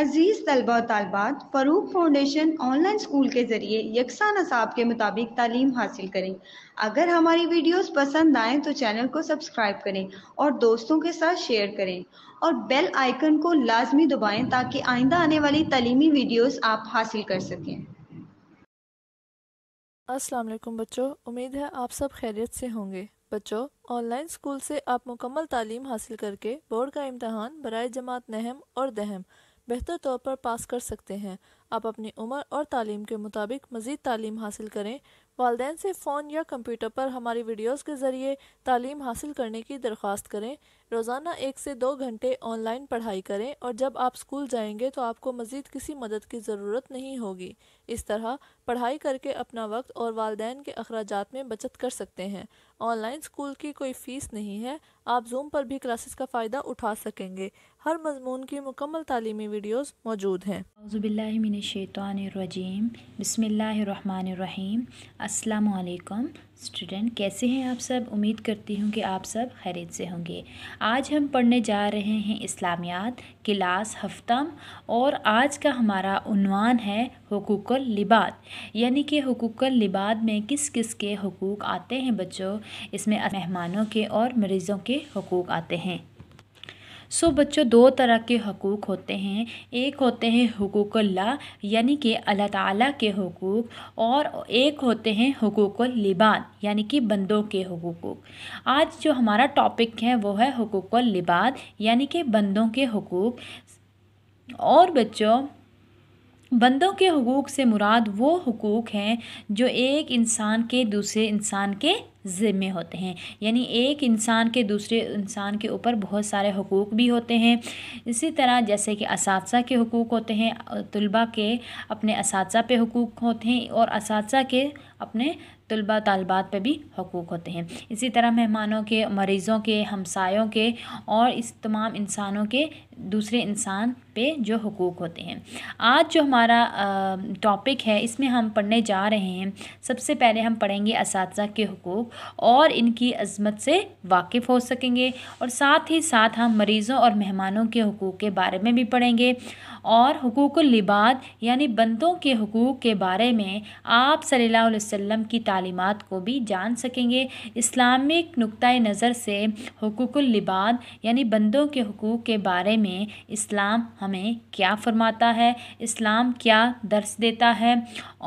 अजीज़ तलबा और तालबात फ़ारूक फाउंडेशन ऑनलाइन स्कूल के ज़रिए यकसा नसाब के मुताबिक तालीम हासिल करें। अगर हमारी वीडियोस पसंद आए तो चैनल को सब्सक्राइब करें और दोस्तों के साथ शेयर करें और बेल आइकन को लाजमी दबाएं ताकि आइंदा आने वाली तालीमी वीडियोस आप हासिल कर सकें। अस्सलाम वालेकुम बच्चों, उम्मीद है आप सब खैरियत से होंगे। बच्चों, ऑनलाइन स्कूल से आप मुकम्मल तालीम हासिल करके बोर्ड का इम्तहान बराए जमात नहम और दहम बेहतर तौर पर पास कर सकते हैं। आप अपनी उम्र और तालीम के मुताबिक मज़ीद तालीम हासिल करें। वालदैन से फ़ोन या कंप्यूटर पर हमारी वीडियोस के ज़रिए तालीम हासिल करने की दरख्वास्त करें। रोज़ाना 1 से 2 घंटे ऑनलाइन पढ़ाई करें और जब आप स्कूल जाएंगे तो आपको मज़ीद किसी मदद की ज़रूरत नहीं होगी। इस तरह पढ़ाई करके अपना वक्त और वालदैन के अखराजात में बचत कर सकते हैं। ऑनलाइन स्कूल की कोई फ़ीस नहीं है। आप जूम पर भी क्लासेस का फ़ायदा उठा सकेंगे। हर मजमून की मुकम्मल तालीमी वीडियोस मौजूद हैं। औज़ुबिल्लाहि मिनश्शैतानिर्रजीम। बिस्मिल्लाहिर्रहमानिर्रहीम। अस्सलामु अलैकुम स्टूडेंट, कैसे हैं आप सब? उम्मीद करती हूँ कि आप सब खैरियत से होंगे। आज हम पढ़ने जा रहे हैं इस्लामियात क्लास हफ्तम और आज का हमारा उन्वान है हुकूक़ उल इबाद, यानी कि हुकूक़ उल इबाद में किस किस के हुकूक़ आते हैं। बच्चों, इसमें मेहमानों के और मरीज़ों के हुकूक़ आते हैं। सो बच्चों, दो तरह के हकूक़ होते हैं। एक होते हैं हुकूक़ुल्लाह यानी कि अल्लाह ताला के हकूक़ और एक होते हैं हुकूक़ुल इबाद यानी कि बंदों के हकूक़। आज जो हमारा टॉपिक है वो है हुकूक़ुल इबाद यानी कि बंदों के हकूक़। और बच्चों, बंदों के हकूक़ से मुराद वो हकूक़ हैं जो एक इंसान के दूसरे इंसान के ज़िम्मे होते हैं, यानी एक इंसान के दूसरे इंसान के ऊपर बहुत सारे हकूक़ भी होते हैं। इसी तरह जैसे कि असातिज़ा के हकूक़ होते हैं, तुल्बा के अपने असातिज़ा पे हकूक़ होते हैं और असातिज़ा के अपने तुल्बा तालबात पे भी हकूक़ होते हैं। इसी तरह मेहमानों के, मरीज़ों के, हमसायों के और इस तमाम इंसानों के दूसरे इंसान पे जो हकूक़ होते हैं। आज जो हमारा टॉपिक है इसमें हम पढ़ने जा रहे हैं। सबसे पहले हम पढ़ेंगे असातिज़ा के हकूक़ और इनकी अज़मत से वाकिफ़ हो सकेंगे और साथ ही साथ हम मरीज़ों और मेहमानों के हकूक़ के बारे में भी पढ़ेंगे और हुकूक़ुल इबाद यानी बंदों के हकूक़ के बारे में आप सल्लल्लाहु अलैहि वसल्लम की तालीमात को भी जान सकेंगे। इस्लामिक नुक्ताए नज़र से हुकूक़ुल इबाद यानी बंदों के हकूक़ के बारे में इस्लाम हमें क्या फ़रमाता है, इस्लाम क्या दर्स देता है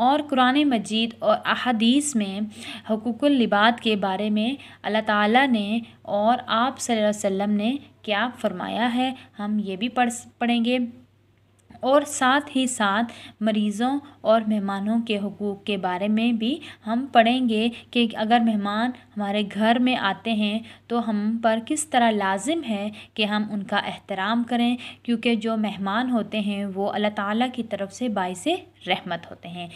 और कुरान मजीद और अहादीस में हुकूक़ुल इबाद के बारे में अल्लाह ताला ने और आप सल्लल्लाहु अलैहि वसल्लम ने क्या फरमाया है, हम ये भी पढ़ेंगे और साथ ही साथ मरीज़ों और मेहमानों के हकूक़ के बारे में भी हम पढ़ेंगे कि अगर मेहमान हमारे घर में आते हैं तो हम पर किस तरह लाजिम है कि हम उनका एहतराम करें, क्योंकि जो मेहमान होते हैं वो अल्लाह ताला की तरफ से बाइसे रहमत होते हैं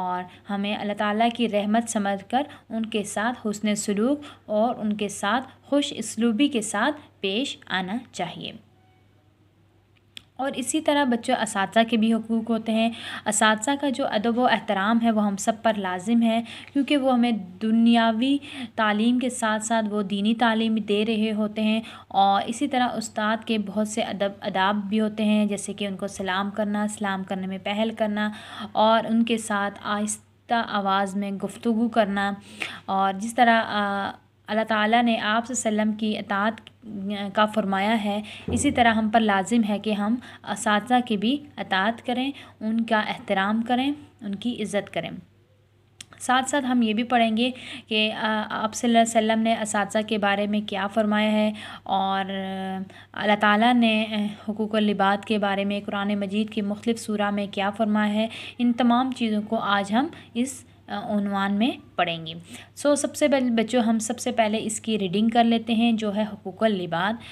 और हमें अल्लाह ताला की रहमत समझकर उनके साथ हुस्ने सलूक और उनके साथ खुश इसलूबी के साथ पेश आना चाहिए। और इसी तरह बच्चों, असातिज़ा के भी हकूक़ होते हैं। असातिज़ा का जो अदब व एहतराम है वो हम सब पर लाजिम है, क्योंकि वो हमें दुनियावी तालीम के साथ साथ वो दीनी तालीम दे रहे होते हैं। और इसी तरह उस्ताद के बहुत से अदाब भी होते हैं, जैसे कि उनको सलाम करना, सलाम करने में पहल करना और उनके साथ आहिस्ता आवाज़ में गुफ्तगू करना। और जिस तरह अल्लाह ताला ने आप सल्लम की इताअत का फरमाया है, इसी तरह हम पर लाजिम है कि हम असातिज़ा की भी इताअत करें, उनका एहतराम करें, उनकी इज़्ज़त करें। साथ साथ हम ये भी पढ़ेंगे कि आप सल्लल्लाहु अलैहि वसल्लम ने असातिज़ा के बारे में क्या फ़रमाया है और अल्लाह ताला ने हुकूक़ुल इबाद के बारे में कुरान मजीद की मुख्तलिफ़ सूरा में क्या फ़रमाया है। इन तमाम चीज़ों को आज हम इस उन्वान में पढ़ेंगे। सो सबसे पहले बच्चों, हम सबसे पहले इसकी रीडिंग कर लेते हैं जो है हुकूक़ुल इबाद।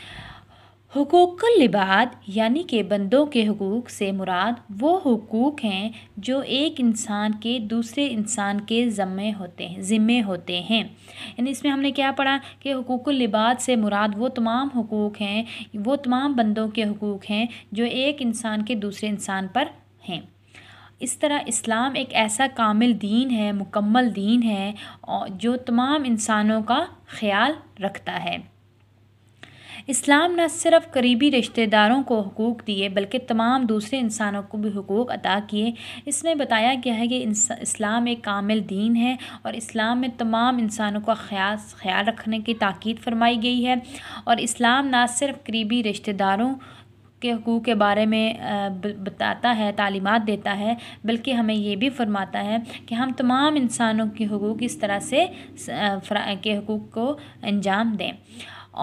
हुकूक़ुल इबाद यानी कि बंदों के हुकूक़ से मुराद वो हुकूक़ हैं जो एक इंसान के दूसरे इंसान के ज़िम्मे होते हैं। यानी इसमें हमने क्या पढ़ा कि हुकूक़ुल इबाद से मुराद वो तमाम हुकूक़ हैं, वो तमाम बंदों के हुकूक़ हैं जो एक इंसान के दूसरे इंसान पर हैं। इस तरह इस्लाम एक ऐसा कामिल दीन है, मुकम्मल दीन है और जो तमाम इंसानों का ख्याल रखता है। इस्लाम न सिर्फ करीबी रिश्तेदारों को हकूक़ दिए बल्कि तमाम दूसरे इंसानों को भी हकूक़ अदा किए। इसमें बताया गया है कि इस्लाम एक कामिल दीन है और इस्लाम में तमाम इंसानों का ख्याल रखने की ताकीद फरमाई गई है। और इस्लाम न सिर्फ करीबी रिश्तेदारों के हकूक़ के बारे में बताता है, तालीमात देता है, बल्कि हमें ये भी फरमाता है कि हम तमाम इंसानों के हकूक़ इस तरह से के हकूक़ को अंजाम दें।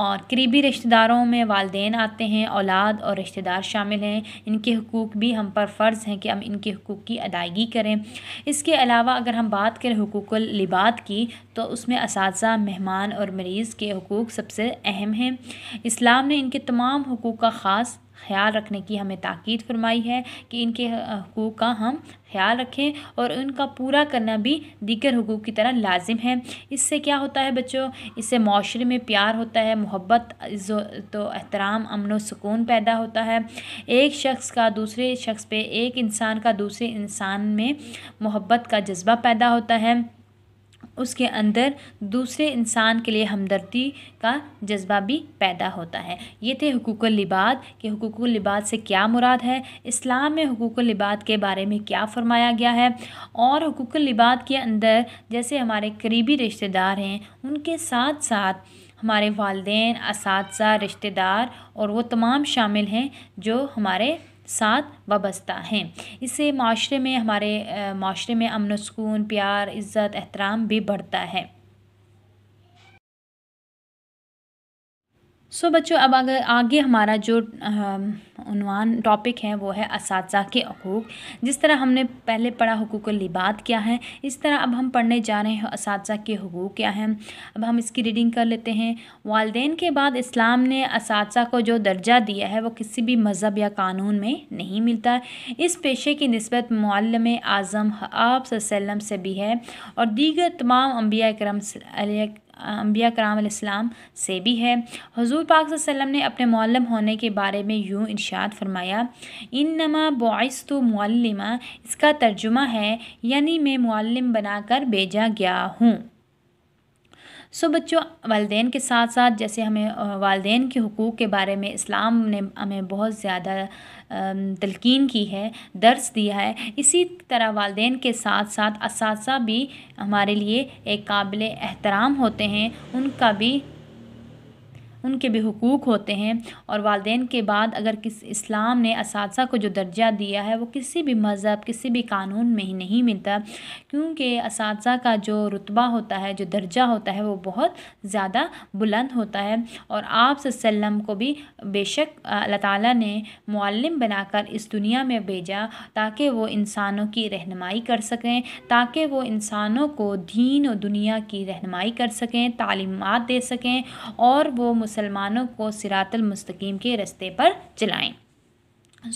और करीबी रिश्तेदारों में वालदेन आते हैं, औलाद और रिश्तेदार शामिल हैं। इनके हकूक़ भी हम पर फ़र्ज़ हैं कि हम इनके हकूक़ की अदायगी करें। इसके अलावा अगर हम बात करें हकूक़ुल इबाद की, तो उसमें असातिज़ा, मेहमान और मरीज़ के हकूक़ सबसे अहम हैं। इस्लाम ने इनके तमाम हकूक़ का ख़ास ख्याल रखने की हमें ताक़ीद फरमाई है कि इनके हकूक़ का हम ख्याल रखें और उनका पूरा करना भी दीगर हकूक़ की तरह लाजिम है। इससे क्या होता है बच्चों, इससे माशरे में प्यार होता है, मोहब्बत, इज़्ज़त, एहतराम, अमन और सुकून पैदा होता है। एक शख्स का दूसरे शख्स पे, एक इंसान का दूसरे इंसान में मोहब्बत का जज्बा पैदा होता है, उसके अंदर दूसरे इंसान के लिए हमदर्दी का जज्बा भी पैदा होता है। ये थे हकूक़ुल इबाद कि हकूक़ुल इबाद से क्या मुराद है, इस्लाम में हकूक़ुल इबाद के बारे में क्या फ़रमाया गया है, और हकूक़ुल इबाद के अंदर जैसे हमारे करीबी रिश्तेदार हैं उनके साथ साथ हमारे वालदेन, असातिज़ा, रिश्तेदार और वो तमाम शामिल हैं जो हमारे साथ वाबस्ता हैं। इससे माशरे में हमारे माशरे में अमन सुकून, प्यार, इज़्ज़त, एहतराम भी बढ़ता है। सो बच्चों, अब अगर आगे हमारा जो उन्वान टॉपिक है वो है असातिज़ा के हकूक़। जिस तरह हमने पहले पढ़ा हकूक़ुल इबाद क्या है, इस तरह अब हम पढ़ने जा रहे हैं असातिज़ा के हकूक़ क्या हैं। अब हम इसकी रीडिंग कर लेते हैं। वालिदैन के बाद इस्लाम ने असातिज़ा को जो दर्जा दिया है वो किसी भी मज़हब या कानून में नहीं मिलता। इस पेशे की निस्बत मुअल्लिम आज़म आप सल्लम से भी है और दीगर तमाम अंबिया कराम अलैहिस्सलाम से भी है। हुज़ूर पाक सल्लल्लाहु अलैहि वसल्लम ने अपने मुअल्लिम होने के बारे में यूँ इरशाद फरमाया, इन्नमा बुइस्तु मुअल्लिमा, इसका तर्जुमा है यानी मैं मुअल्लिम बनाकर भेजा गया हूँ। सो बच्चों, वालदेन के साथ साथ जैसे हमें वालदेन के हकूक़ के बारे में इस्लाम ने हमें बहुत ज़्यादा तलकीन की है, दर्स दिया है, इसी तरह वालदेन के साथ साथ असातिज़ा भी हमारे लिए एक काबिल एहतराम होते हैं, उनके भी हुकूक होते हैं। और वालदेन के बाद अगर किस इस्लाम ने असातिज़ा को जो दर्जा दिया है वो किसी भी मज़हब, किसी भी कानून में ही नहीं मिलता, क्योंकि असातिज़ा का जो रुतबा होता है, जो दर्जा होता है वो बहुत ज़्यादा बुलंद होता है। और आप सल्लम को भी बेशक अल्लाह ताला ने मुअल्लिम बनाकर इस दुनिया में भेजा ताकि वो इंसानों की रहनुमाई कर सकें, ताकि वो इंसानों को दीन और दुनिया की रहनुमाई कर सकें, तालीमात दे सकें और वो मुसलमानों को सिरातल मुस्तकीम के रास्ते पर चलाएं।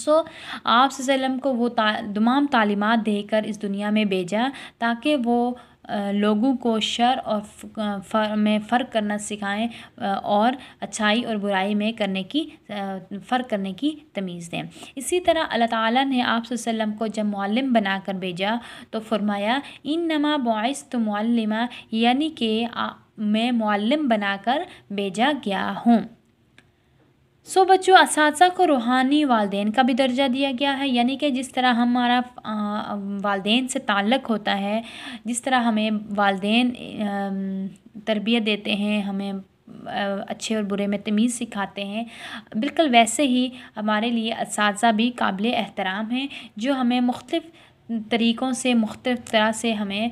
सो आप सल्लम को वो तमाम तालीमात देकर इस दुनिया में भेजा ताकि वो लोगों को शर और में फ़र्क करना सिखाएं और अच्छाई और बुराई में करने की फ़र्क करने की तमीज़ दें। इसी तरह अल्लाह ताला ने आप सल्लम को जब मुअल्लिम बनाकर भेजा तो फरमाया, इन्नमा बुइस्तु मुअल्लिमा, यानी कि मैं मुअल्लिम बनाकर भेजा गया हूँ। सो बच्चों, असातिज़ा को रूहानी वालदेन का भी दर्जा दिया गया है, यानी कि जिस तरह हमारा वालदेन से ताल्लुक़ होता है, जिस तरह हमें वालदेन तरबियत देते हैं, हमें अच्छे और बुरे में तमीज़ सिखाते हैं, बिल्कुल वैसे ही हमारे लिए असातिज़ा भी काबिल एहतराम हैं जो हमें मुख्तलिफ़ तरीक़ों से, मुख्तलिफ़ तरह से हमें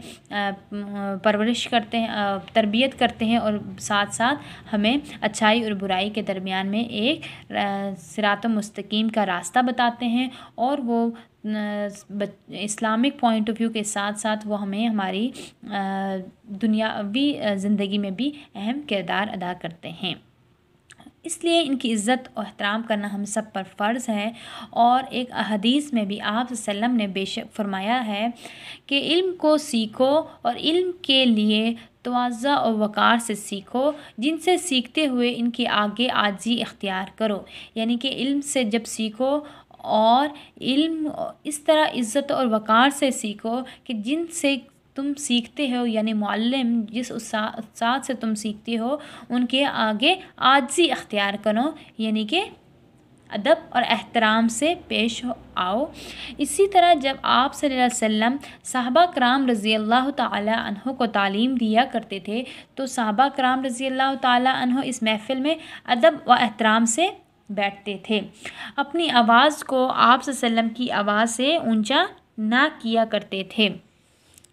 परवरिश करते हैं, तरबियत करते हैं और साथ साथ हमें अच्छाई और बुराई के दरमियान में एक सिरात मुस्तकीम का रास्ता बताते हैं और वो इस्लामिक पॉइंट ऑफ व्यू के साथ साथ वो हमें हमारी दुनियावी ज़िंदगी में भी अहम किरदार अदा करते हैं। इसलिए इनकी इज़्ज़त और एहतराम करना हम सब पर फ़र्ज़ है। और एक हदीस में भी आप सल्लम ने बेशक फरमाया है कि इल्म को सीखो और इल्म के लिए तवाज़ा और वक़ार से सीखो, जिनसे सीखते हुए इनके आगे आजी इख्तियार करो, यानी कि इल्म से जब सीखो और इल्म इस तरह इज़्ज़त और वक़ार से सीखो कि जिनसे तुम सीखते हो, यानी मुअल्लिम जिस उस्ताद से तुम सीखते हो उनके आगे आजिज़ी अख्तियार करो, यानी कि अदब और एहतराम से पेश आओ। इसी तरह जब आप सल्लल्लाहु अलैहि वसल्लम साहबा कराम रज़ी अल्लाह ताला अन्हु को तालीम दिया करते थे तो साहबा कराम रज़ी अल्लाह ताला अन्हु इस महफ़िल में अदब व एहतराम से बैठते थे। अपनी आवाज़ को आप सल्लल्लाहु अलैहि वसल्लम की आवाज़ से ऊंचा ना किया करते थे,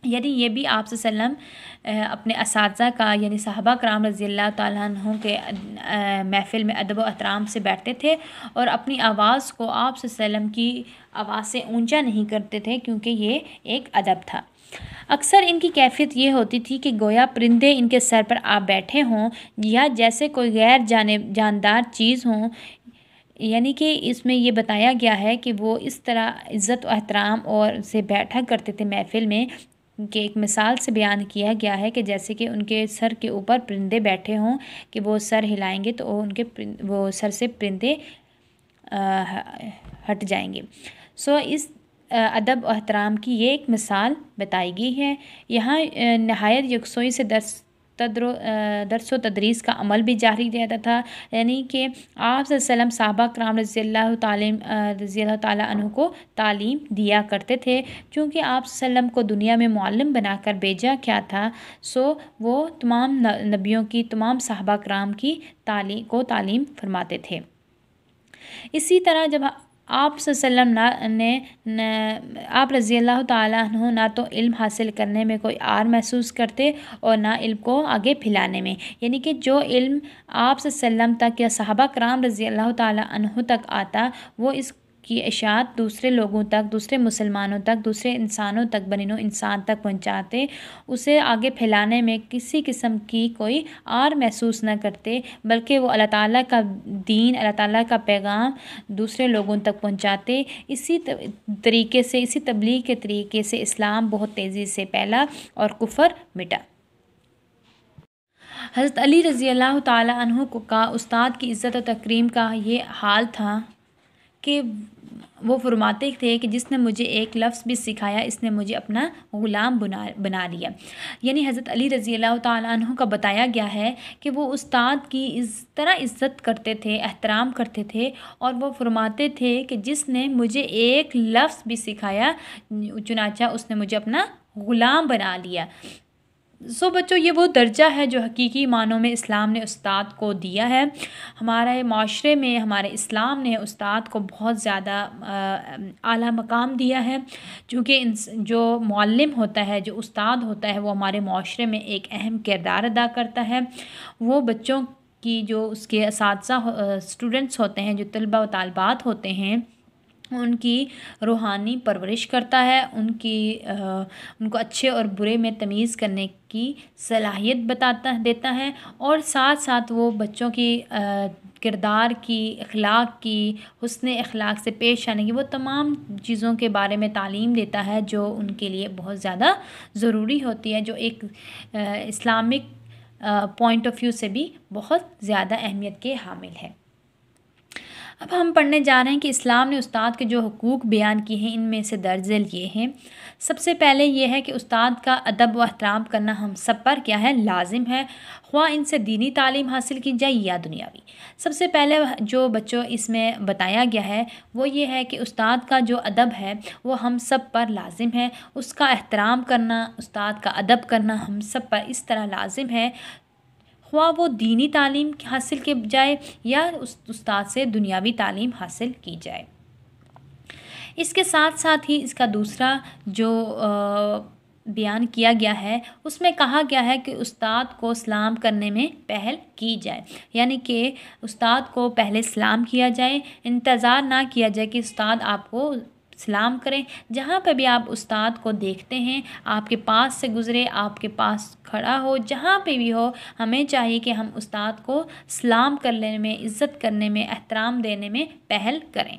यानी ये भी आप सल्लम अपने असातिज़ा का यानी साहबा कराम रज़ियल्लाहु ताला अन्हुम के महफ़िल में अदब व एहतराम से बैठते थे और अपनी आवाज़ को आप सल्लम की आवाज़ से ऊंचा नहीं करते थे, क्योंकि ये एक अदब था। अक्सर इनकी कैफियत ये होती थी कि गोया परिंदे इनके सर पर आप बैठे हों या जैसे कोई गैर जानदार चीज़ हों, यानी कि इसमें यह बताया गया है कि वो इस तरह इज़्ज़त व एहतराम और से बैठा करते थे महफ़िल में कि एक मिसाल से बयान किया गया है कि जैसे कि उनके सर के ऊपर परिंदे बैठे हों कि वो सर हिलाएंगे तो उनके वो सर से परिंदे हट जाएंगे। सो इस अदब और एहतराम की ये एक मिसाल बताई गई है। यहाँ नहायत यकसोई से दर्स व तदरीस का अमल भी जारी रहता था, यानी कि आप सल्लम साहबा कराम रज़ियल्लाहु ताला अन्हु को तालीम दिया करते थे। चूँकि आप सल्लम को दुनिया में मुअल्लिम बनाकर भेजा क्या था, सो वो तमाम नबियों की तमाम साहबा कराम की तालीम फरमाते थे। इसी तरह जब आप सल्लम आप रज़ियल्लाहु ताला अन्हु ना तो इल्म हासिल करने में कोई आर महसूस करते और ना इल्म को आगे फैलाने में, यानी कि जो इल्म आप सल्लम तक या सहाबा कराम रज़ियल्लाहु ताला अन्हु तक आता वो इसकी इशाअत दूसरे लोगों तक, दूसरे मुसलमानों तक, दूसरे इंसानों तक, बनीनो इंसान तक पहुँचाते, उसे आगे फैलाने में किसी किस्म की कोई आर महसूस न करते, बल्कि वो अल्लाह ताला का दीन, अल्लाह ताला का पैगाम दूसरे लोगों तक पहुँचाते। इसी तरीके से, इसी तबलीग के तरीके से इस्लाम बहुत तेज़ी से फैला और कुफर मिटा। हज़रत अली रज़ी अल्लाह ताला अन्हु का उस्ताद की इज़्ज़त और तकरीम का ये हाल था कि वो फरमाते थे कि जिसने मुझे एक लफ्ज़ भी सिखाया इसने मुझे अपना ग़ुलाम बना लिया। यानी हज़रत अली रज़ियल्लाहु ताला अन्हु का बताया गया है कि वो उस्ताद की इस तरह इज़्ज़त करते थे, एहतराम करते थे और वो फरमाते थे कि जिसने मुझे एक लफ्ज़ भी सिखाया चुनाचा उसने मुझे अपना ग़ुलाम बना लिया। सो बच्चों, ये वो दर्जा है जो हकीकी मानों में इस्लाम ने उस्ताद को दिया है। हमारे माशरे में हमारे इस्लाम ने उस्ताद को बहुत ज़्यादा आला मकाम दिया है, क्योंकि जो मुअल्लिम होता है, जो उस्ताद होता है, वो हमारे माशरे में एक अहम किरदार अदा करता है। वो बच्चों की जो उसके असातिज़ा स्टूडेंट्स होते हैं, जो तलबा व तालबात होते हैं, उनकी रूहानी परवरिश करता है, उनको अच्छे और बुरे में तमीज़ करने की सलाहियत देता है और साथ साथ वो बच्चों की किरदार की, अखलाक की, हुस्न अखलाक से पेश आने की, वो तमाम चीज़ों के बारे में तालीम देता है जो उनके लिए बहुत ज़्यादा ज़रूरी होती है, जो एक इस्लामिक पॉइंट ऑफ व्यू से भी बहुत ज़्यादा अहमियत के हामिल है। अब हम पढ़ने जा रहे हैं कि इस्लाम ने उस्ताद के जो हुकूक बयान किए हैं इनमें से दर्ज ये हैं। सबसे पहले यह है कि उस्ताद का अदब व एहतराम करना हम सब पर क्या है, लाजिम है, ख्वा इनसे दीनी तालीम हासिल की जाए या दुनियावी। सबसे पहले जो बच्चों इसमें बताया गया है वो ये है कि उस्ताद का जो अदब है वो हम सब पर लाजिम है, उसका एहतराम करना, उस्ताद का अदब करना हम सब पर इस तरह लाजिम है, ख्वाह वो दीनी तालीम हासिल की जाए या उस्ताद से दुनियावी तालीम हासिल की जाए। इसके साथ साथ ही इसका दूसरा जो बयान किया गया है उसमें कहा गया है कि उस्ताद को सलाम करने में पहल की जाए, यानी कि उस्ताद को पहले सलाम किया जाए, इंतज़ार ना किया जाए कि उस्ताद आपको सलाम करें। जहाँ पर भी आप उस्ताद को देखते हैं, आपके पास से गुज़रे, आपके पास खड़ा हो, जहाँ पे भी हो, हमें चाहिए कि हम उस्ताद को सलाम करने में, इज़्ज़त करने में, एहतराम देने में पहल करें।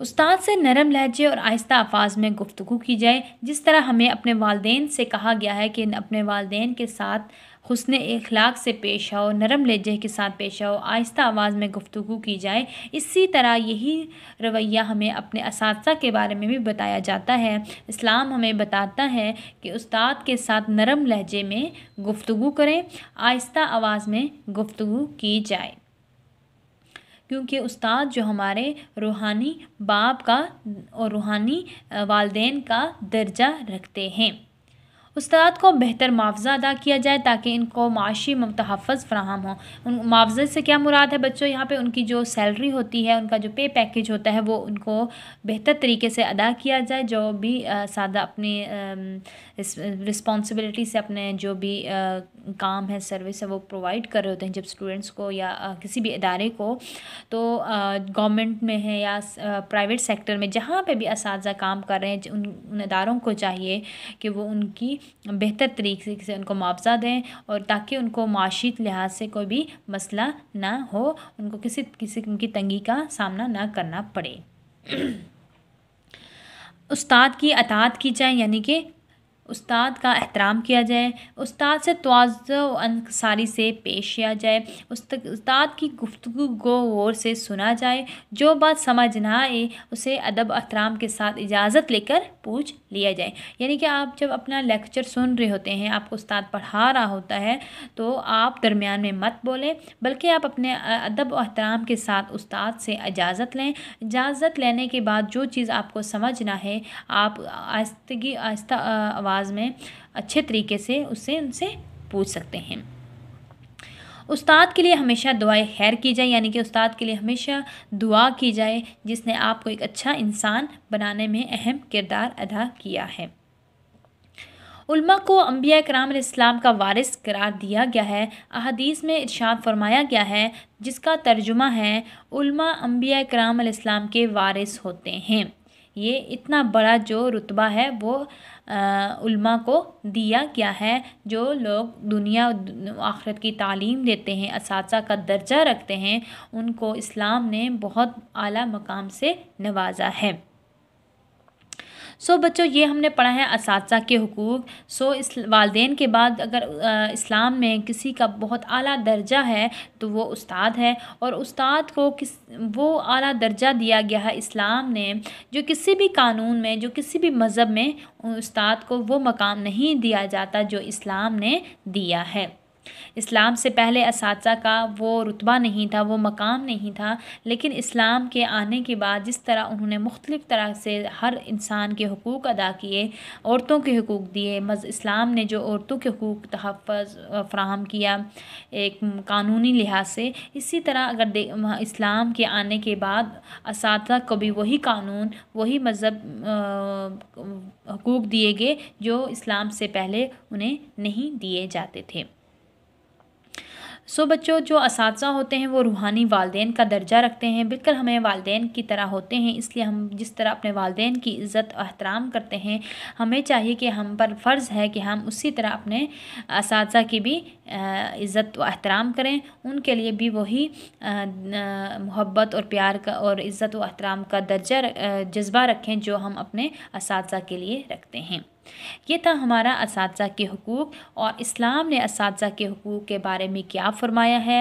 उस्ताद से नरम लहजे और आहिस्ता अल्फाज में गुफ्तगू की जाए। जिस तरह हमें अपने वालिदैन से कहा गया है कि अपने वालिदैन के साथ हुस्ने इखलाक से पेश आओ, नरम लहजे के साथ पेश आओ, आहिस्ता आवाज़ में गुफ्तगू की जाए। इसी तरह यही रवैया हमें अपने असातिज़ा के बारे में भी बताया जाता है। इस्लाम हमें बताता है कि उस्ताद के साथ नरम लहजे में गुफ्तगू करें, आहिस्ता आवाज़ में गुफ्तगू की जाए, क्योंकि उस्ताद जो हमारे रूहानी बाप का और रूहानी वालदेन का दर्जा रखते हैं। उस्ताद को बेहतर मुआवजा अदा किया जाए ताकि इनको माशी मुतहफ़्फ़ज़ फ़राहम हो। उन मुआवजे से क्या मुराद है बच्चों, यहाँ पे उनकी जो सैलरी होती है, उनका जो पे पैकेज होता है, वो उनको बेहतर तरीके से अदा किया जाए। जो भी सादा अपने रिस्पॉन्सिबिलिटी से अपने जो भी काम है, सर्विस है, वो प्रोवाइड कर रहे होते हैं जब स्टूडेंट्स को या किसी भी अदारे को, तो गवर्नमेंट में है या प्राइवेट सेक्टर में, जहाँ पर भी असातिज़ा काम कर रहे हैं, उन अदारों को चाहिए कि वो उनकी बेहतर तरीके से उनको मुआवजा दें, और ताकि उनको माशी लिहाज से कोई भी मसला ना हो, उनको किसी किस्म की तंगी का सामना ना करना पड़े। उस्ताद की अताअत की जाए, यानी कि उस्ताद का एहतराम किया जाए, उस्ताद से तवाज़ो अंसारी से पेश किया जाए, उस्ताद की गुफ्तगू को गौर से सुना जाए, जो बात समझ ना आए उसे अदब एहतराम के साथ इजाज़त लेकर पूछ लिया जाए। यानी कि आप जब अपना लेक्चर सुन रहे होते हैं, आपको उस्ताद पढ़ा रहा होता है, तो आप दरमियान में मत बोलें, बल्कि आप अपने अदब और एहतराम के साथ उस्ताद से इजाज़त लें। इजाज़त लेने के बाद जो चीज़ आपको समझना है, आप आहिस्ता आवाज़ में अच्छे तरीके से उनसे पूछ सकते हैं। उस्ताद के लिए हमेशा दुआए खैर की जाए, यानी कि उस्ताद के लिए हमेशा दुआ की जाए जिसने आपको एक अच्छा इंसान बनाने में अहम किरदार अदा किया है। उल्मा को अंबिया इकराम अलैहिस्सलाम का वारिस करार दिया गया है। अहादीस में इरशाद फरमाया गया है, जिसका तर्जुमा है उल्मा अंबिया इकराम अलैहिस्सलाम के वारिस होते हैं। ये इतना बड़ा जो रुतबा है वो उल्मा को दिया गया है, जो लोग दुनिया आखिरत की तालीम देते हैं, असातिज़ा का दर्जा रखते हैं, उनको इस्लाम ने बहुत आला मकाम से नवाजा है। सो बच्चों, ये हमने पढ़ा है असातिज़ा के हुकूक। इस वालदेन के बाद अगर इस्लाम में किसी का बहुत आला दर्जा है तो वो उस्ताद है, और उस्ताद को वो आला दर्जा दिया गया है इस्लाम ने, जो किसी भी कानून में, जो किसी भी मज़हब में उस्ताद को वो मकाम नहीं दिया जाता जो इस्लाम ने दिया है। इस्लाम से पहले असातिज़ा का वो रुतबा नहीं था, वो मकाम नहीं था, लेकिन इस्लाम के आने के बाद जिस तरह उन्होंने मुख्तलिफ़ तरह से हर इंसान के हकूक़ अदा किए, औरतों के हकूक़ दिए, इस्लाम ने जो औरतों के हकूक़ तहफ़्फ़ुज़ फ़राहम किया एक कानूनी लिहाज से, इसी तरह अगर इस्लाम के आने के बाद असातिज़ा को भी वही कानून, वही मज़हब हकूक़ दिए गए जो इस्लाम से पहले उन्हें नहीं दिए जाते थे। बच्चों, जो असातिज़ा होते हैं वो रूहानी वालदेन का दर्जा रखते हैं, बिल्कुल हमें वालदेन की तरह होते हैं। इसलिए हम जिस तरह अपने वालदेन की इज़्ज़त और एहतराम करते हैं, हमें चाहिए कि हम पर फ़र्ज़ है कि हम उसी तरह अपने असातिज़ा की भी इज़्ज़त व एहतराम करें, उनके लिए भी वही मोहब्बत और प्यार का और इज़्ज़त व एहतराम का दर्जा जज्बा रखें जो हम अपने असातिज़ा के लिए रखते हैं। ये था हमारा असातिज़ा के हुकूक, और इस्लाम ने असातिज़ा के हुकूक के बारे में क्या फ़रमाया है,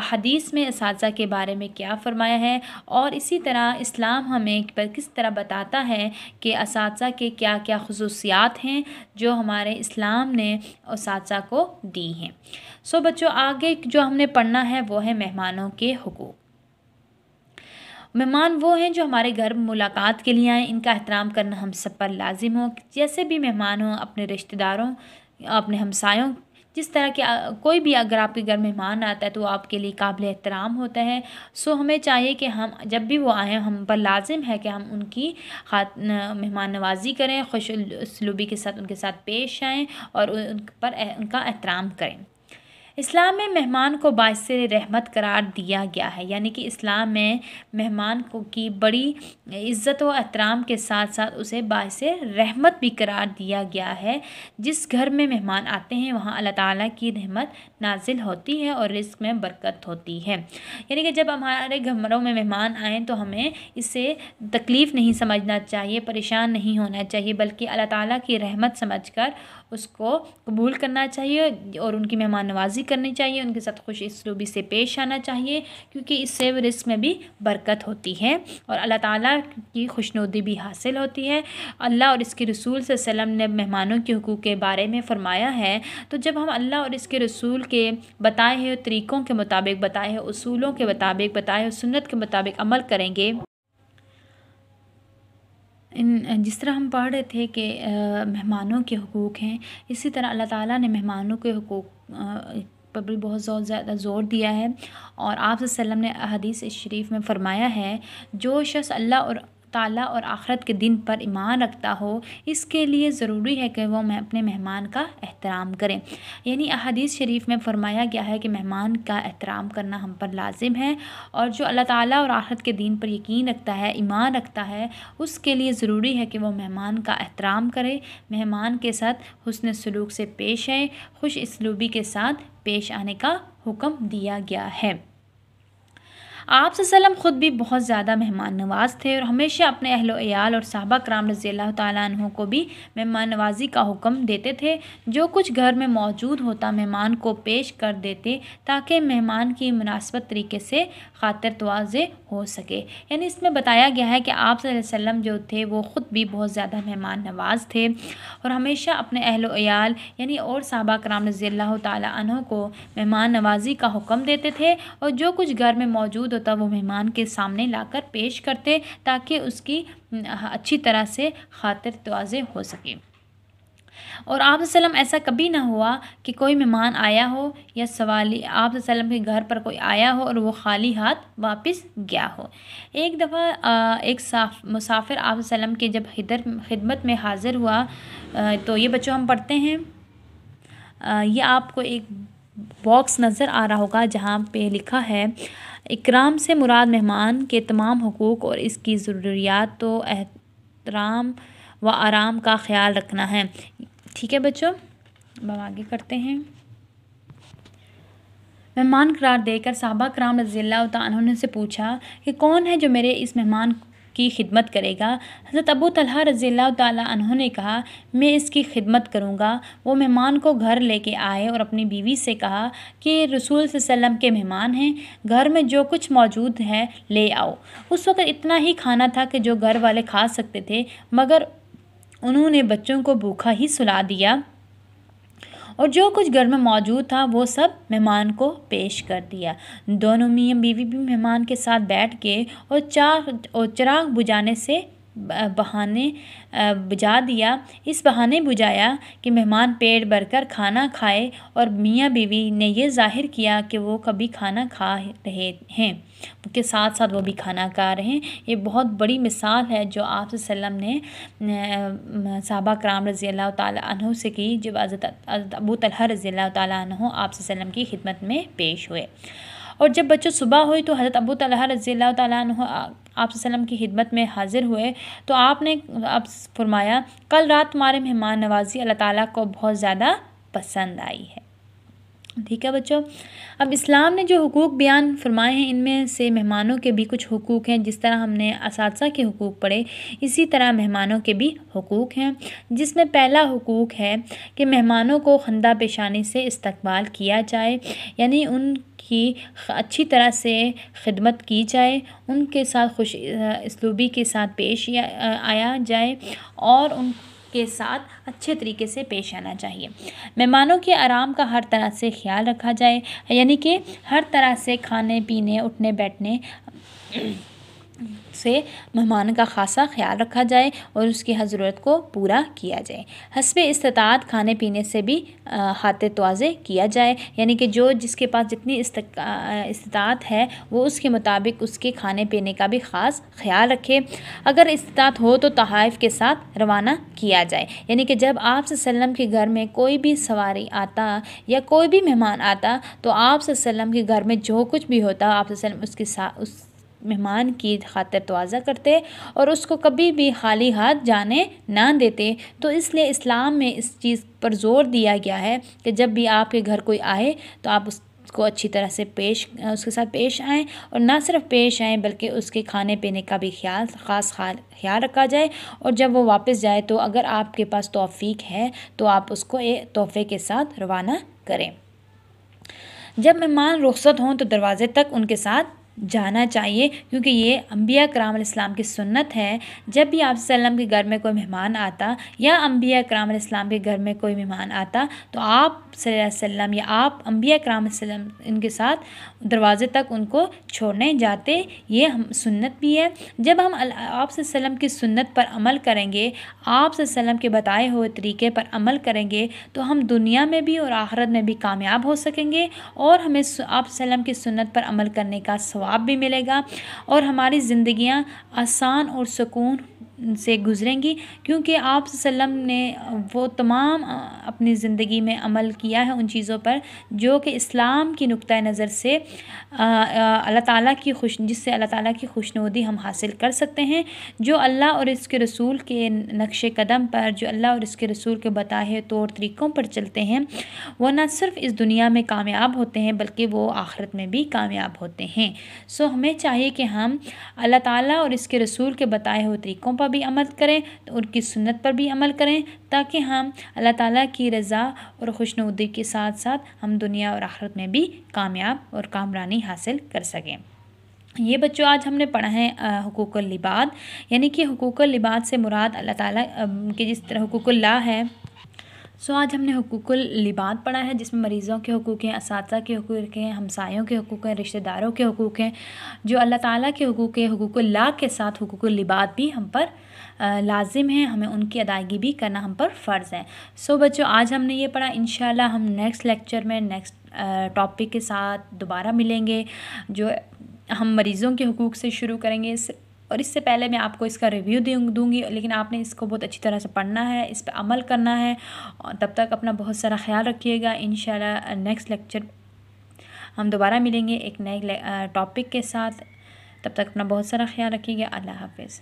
अहादीस में असातिज़ा के बारे में क्या फ़रमाया है, और इसी तरह इस्लाम हमें किस तरह बताता है कि असातिज़ा के क्या क्या ख़ुसूसियात हैं जो हमारे इस्लाम ने असातिज़ा को दी हैं। बच्चों, आगे जो हमने पढ़ना है वो है मेहमानों के हुकूक। मेहमान वो हैं जो हमारे घर मुलाकात के लिए आएँ, इनका एहतराम करना हम सब पर लाजिम हो। जैसे भी मेहमान हो, अपने रिश्तेदारों, अपने हमसायों, जिस तरह के कोई भी अगर आपके घर मेहमान आता है तो आपके लिए काबिल एहतराम होता है। हमें चाहिए कि हम जब भी वो आएँ, हम पर लाजिम है कि हम उनकी मेहमान नवाजी करें, खुश उसलूबी के साथ उनके साथ पेश आएँ और उन पर उनका एहतराम करें। इस्लाम में मेहमान को बाइसे रहमत करार दिया गया है, यानी कि इस्लाम में मेहमान को की बड़ी इज़्ज़त व एहतराम के साथ साथ उसे बाइसे रहमत भी करार दिया गया है। जिस घर में मेहमान आते हैं वहाँ अल्लाह ताला की रहमत नाजिल होती है और रिस्क में बरकत होती है। यानी कि जब हमारे घरों में मेहमान आए तो हमें इसे तकलीफ़ नहीं समझना चाहिए, परेशान नहीं होना चाहिए, बल्कि अल्लाह ताला की रहमत समझकर उसको कबूल करना चाहिए और उनकी मेहमान नवाजी करनी चाहिए, उनके साथ खुश इसलूबी से पेश आना चाहिए, क्योंकि इससे रिस्क में भी बरकत होती है और अल्लाह ताला की खुशनुदी भी हासिल होती है। अल्लाह और इसके रसूल सल्लम ने मेहमानों के हुकूक के बारे में फ़रमाया है, तो जब हम अल्लाह और इसके रसूल के बताए हुए तरीक़ों के मुताबिक, बताए हुए उसूलों के मुताबिक, बताए हुए सुन्नत के मुताबिक अमल करेंगे। जिस तरह हम पढ़ रहे थे कि मेहमानों के हुकूक हैं, इसी तरह अल्लाह ताला ने मेहमानों के हुकूक पर भी बहुत ज़्यादा ज़ोर दिया है। और आप सल्लम ने हदीस शरीफ में फ़रमाया है, जो शख्स अल्लाह और ताला और आखरत के दिन पर ईमान रखता हो, इसके लिए ज़रूरी है कि वह अपने मेहमान का एहतराम करें। यानी अहादीस शरीफ में फ़रमाया गया है कि मेहमान का एहतराम करना हम पर लाजिम है, और जो अल्लाह ताला और आखरत के दिन पर यकीन रखता है, ईमान रखता है, उसके लिए ज़रूरी है कि वह मेहमान का एहतराम करे, मेहमान के साथ हुस्न सलूक से पेश आए, खुश इसलूबी के साथ पेश आने का हुक्म दिया गया है। आप सल्लम ख़ुद भी बहुत ज़्यादा मेहमान नवाज थे और हमेशा अपने अहलो अयाल और साहबा कराम रज़ी अल्लाह ताला अन्हों को भी मेहमान नवाजी का हुक्म देते थे। जो कुछ घर में मौजूद होता मेहमान को पेश कर देते, ताकि मेहमान की मुनासबत तरीके से खातिर तवाज़े हो सके। यानी इसमें बताया गया है कि आप सल्लम जो थे वो ख़ुद भी बहुत ज़्यादा मेहमान नवाज थे और हमेशा अपने अहलो अयाल यानी और साहबा कराम रज़ी अल्लाह ताला अन्हों को मेहमान नवाजी का हुक्म देते थे, और जो कुछ घर में मौजूद होता वो मेहमान के सामने लाकर पेश करते, ताकि उसकी अच्छी तरह से खातिर तवाज़े हो सके। और आप सल्लम ऐसा कभी ना हुआ कि कोई मेहमान आया हो या सवाली आप सल्लम के घर पर कोई आया हो और वो खाली हाथ वापस गया हो। एक दफ़ा एक मुसाफिर आप सल्लम के जब खिदमत में हाज़िर हुआ, तो ये बच्चों हम पढ़ते हैं, यह आपको एक बॉक्स नज़र आ रहा होगा जहाँ पे लिखा है, इकराम से मुराद मेहमान के तमाम हुकूक और इसकी ज़रूरियात तो एहतराम व आराम का ख्याल रखना है। ठीक है बच्चों, अब हम आगे करते हैं। मेहमान करार देकर साहबा कराम रज़ी अल्लाह तआला अन्हों से पूछा कि कौन है जो मेरे इस मेहमान की खिदमत करेगा। हज़रत अबू तलहा रज़ी अल्लाह ताला अन्हों ने कहा, मैं इसकी खिदमत करूँगा। वो मेहमान को घर लेके आए और अपनी बीवी से कहा कि रसूल सल्लम के मेहमान हैं, घर में जो कुछ मौजूद है ले आओ। उस वक़्त इतना ही खाना था कि जो घर वाले खा सकते थे, मगर उन्होंने बच्चों को भूखा ही सुला दिया और जो कुछ घर में मौजूद था वो सब मेहमान को पेश कर दिया। दोनों मियाँ बीवी भी मेहमान के साथ बैठ गए और चिराग बुझाने से बुझा दिया। इस बहाने बुझाया कि मेहमान पेट भरकर खाना खाए और मियाँ बीवी ने यह जाहिर किया कि वो कभी खाना खा रहे हैं, उनके साथ साथ वो भी खाना खा रहे हैं। ये बहुत बड़ी मिसाल है जो आप सल्लम ने साहबा कराम रज़ी अल्लाह ताला अन्हों से की, जब हज़रत अबू तलहा रज़ी अल्लाह ताला अन्हों आप सल्लम की खिदमत में पेश हुए। और जब बच्चों सुबह हुई तो हज़रत अबू तलहा रज़ी अल्लाह ताला अन्हों आप सल्लम की खिदमत में हाज़िर हुए, तो आपने आप फरमाया, कल रात तुम्हारे मेहमान नवाजी अल्लाह ताला को बहुत ज़्यादा पसंद आई है। ठीक है बच्चों, अब इस्लाम ने जो हुकूक बयान फरमाए हैं, इनमें से मेहमानों के भी कुछ हुकूक हैं। जिस तरह हमने असातिज़ा के हुकूक पढ़े, इसी तरह मेहमानों के भी हुकूक हैं, जिसमें पहला हुकूक है कि मेहमानों को खंदा पेशानी से इस्तकबाल किया जाए, यानी उनकी अच्छी तरह से खिदमत की जाए, उनके साथ खुश इसलूबी के साथ पेश आया जाए और उन के साथ अच्छे तरीके से पेश आना चाहिए। मेहमानों के आराम का हर तरह से ख्याल रखा जाए, यानी कि हर तरह से खाने पीने, उठने बैठने, से मेहमान का खासा ख्याल रखा जाए और उसकी ज़रूरत को पूरा किया जाए। हस्बे इस्तात खाने पीने से भी खाते तोज़े किया जाए, यानी कि जो जिसके पास जितनी इस्तात है वो उसके मुताबिक उसके खाने पीने का भी ख़ास ख्याल रखे। अगर इस्तात हो तो तहाइफ के साथ रवाना किया जाए, यानी कि जब आप सल्लम के घर में कोई भी सवारी आता या कोई भी मेहमान आता तो आप सल्लम के घर में जो कुछ भी होता आप सल्लम उसके साथ उस मेहमान की खातिर तवाज़ा करते और उसको कभी भी खाली हाथ जाने ना देते। तो इसलिए इस्लाम में इस चीज़ पर ज़ोर दिया गया है कि जब भी आपके घर कोई आए तो आप उसको अच्छी तरह से उसके साथ पेश आएँ और ना सिर्फ पेश आएँ बल्कि उसके खाने पीने का भी ख़ास ख्याल रखा जाए। और जब वो वापस जाए तो अगर आपके पास तौफीक है तो आप उसको तोहफे के साथ रवाना करें। जब मेहमान रुखसत हों तो दरवाज़े तक उनके साथ जाना चाहिए, क्योंकि ये अंबिया कराम अलैहिस्सलाम की सुन्नत है। जब भी आप सल्लम के घर में कोई मेहमान आता या अंबिया कराम अलैहिस्सलाम के घर में कोई मेहमान आता तो आप सल्लम या आप अंबिया कराम अलैहिस्सलाम इनके साथ दरवाज़े तक उनको छोड़ने जाते, ये हम सुन्नत भी है। जब हम आप सल्लम की सुन्नत पर अमल करेंगे, आप सल्लम के बताए हुए तरीके पर अमल करेंगे तो हम दुनिया में भी और आखिरत में भी कामयाब हो सकेंगे और हमें आप सल्लम की सुन्नत पर अमल करने का आप भी मिलेगा और हमारी ज़िंदगियां आसान और सुकून से गुज़रेंगी, क्योंकि आप सल्लम ने वो तमाम अपनी ज़िंदगी में अमल किया है उन चीज़ों पर जो कि इस्लाम की नुक्ता नज़र से अल्लाह ताला की जिससे अल्लाह ताला की खुशनुदी हम हासिल कर सकते हैं। जो अल्लाह और इसके रसूल के नक्शे कदम पर, जो अल्लाह और इसके रसूल के बताए तौर तरीक़ों पर चलते हैं वो न सिर्फ इस दुनिया में कामयाब होते हैं बल्कि वो आखिरत में भी कामयाब होते हैं। सो हमें चाहिए कि हम अल्लाह ताला और इसके रसूल के बताए हुए तरीक़ों पर भी अमल करें तो उनकी सुन्नत पर भी अमल करें, ताकि हम अल्लाह ताला की रज़ा और खुशनुदी के साथ साथ हम दुनिया और आखिरत में भी कामयाब और कामरानी हासिल कर सकें। ये बच्चों आज हमने पढ़ा है हकूक़ उल इबाद, यानी कि हकूक़ उल इबाद से मुराद अल्लाह ताला के जिस तरह हकूक़ुल्लाह है। सो आज हमने हकूक़ उल इबाद पढ़ा है जिसमें मरीज़ों के हकूक़ हैं, असातिज़ा के हकूक़ हैं, हमसायों के हकूक़ हैं, रिश्तेदारों के हकूक़ हैं, जो अल्लाह ताला के हकूक़ हैं। हकूक़ुल्लाह के साथ हकूक़ उल इबाद भी हम पर लाजिम है, हमें उनकी अदायगी भी करना हम पर फ़र्ज़ है। सो बच्चों आज हमने ये पढ़ा। इंशाल्लाह हम नेक्स्ट लेक्चर में नेक्स्ट टॉपिक के साथ दोबारा मिलेंगे जो हम मरीज़ों के हकूक़ से शुरू करेंगे। और इससे पहले मैं आपको इसका रिव्यू दूंगी, लेकिन आपने इसको बहुत अच्छी तरह से पढ़ना है, इस पर अमल करना है। और तब तक अपना बहुत सारा ख्याल रखिएगा। इंशाल्लाह नेक्स्ट लेक्चर हम दोबारा मिलेंगे एक नए टॉपिक के साथ। तब तक अपना बहुत सारा ख्याल रखिएगा। अल्लाह हाफ़िज़।